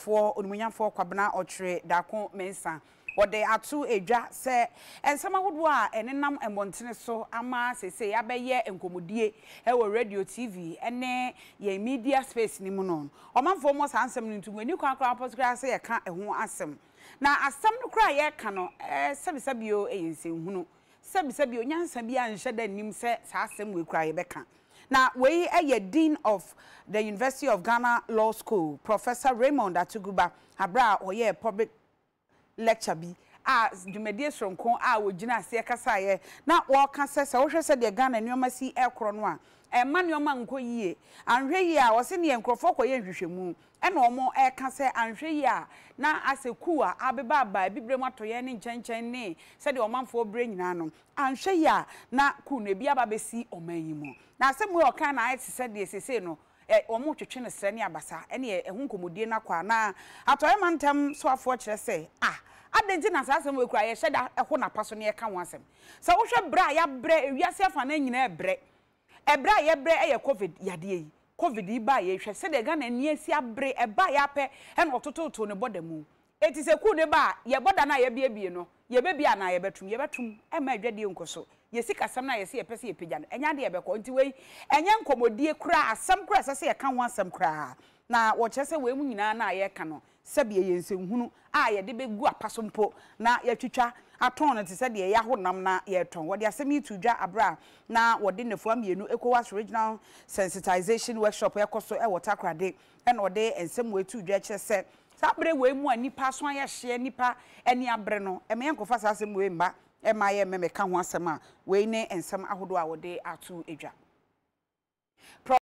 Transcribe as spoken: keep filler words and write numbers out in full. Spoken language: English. for Unmunya for Kwabna or Tre, Dacon Mensa, or they are two a jack, sir, and some would war and enam and Montana so amas, say, Abaye and Comodie, our radio T V, and nay, ye media space Nimonon. Or man foremost handsome into when you can't crop us grass, I can't and won't ask them. Now, as some cry, I cannot, eh, Sabisabio, eh, say, Huno, Sabisabio, Yan Sabia and Shedden, him said, Sassam will cry, Becca. Now, we are Dean of the University of Ghana Law School, Professor Raymond Atuguba, Abra, or yeah, public lecture be as the mediation con our Gina Siakasaye. Now, walk and says, I wish said the Ghana and Yomasi El Cronwa, and man your man go ye, and Raya was in the Encrofoco Yushimu, and no more air can say, and Raya. Now, as a cua, Abba by Bibrematoyan in Chen Chen, nay, said your man for brain nano, and Shaya, not Kune Biababesi or Maymo. Now, somewhere can I said this, say no. Omo twetwe ne srani abasa ene ehunkomodie nakwa na atoyemantam so afọ kire se ah adenji na sasem ekura ye hyeda eho na paso ne eka ho asem se wo hwe bra ya bre ewiase afa na nyina ebre ebre ya bre eye covid yade yi covid yi ba ye hwe se de ga na nie si abre e ba ya pe ene otototo ne boda mu eti se ku ne ba ye boda na ye biebie no ye bebia na ye betum ye betum e ma adwade nkoso yesi kasam na yesi epese epeja no enya de ebekọ nti wei enya nkomodie kura asam kura sase ye kan wansam kura na wo kyese wei mu nyina na aye ka no sabie ye nsenhunu a ye de begu apasompo na ye twitwa aton no te se de ye ahonam na ye ton wo de asem itudwa abra na wo de nefo amienu ECOWAS regional sensitization workshop ye koso e wotakrade e na wo de ensem wetudwa kyese sabre wei mu anipa so aye hye nipa ani abre no emen kofa sase mu wei mba Emma ye meme can one summer, Wayne and some ahodoa would day are two a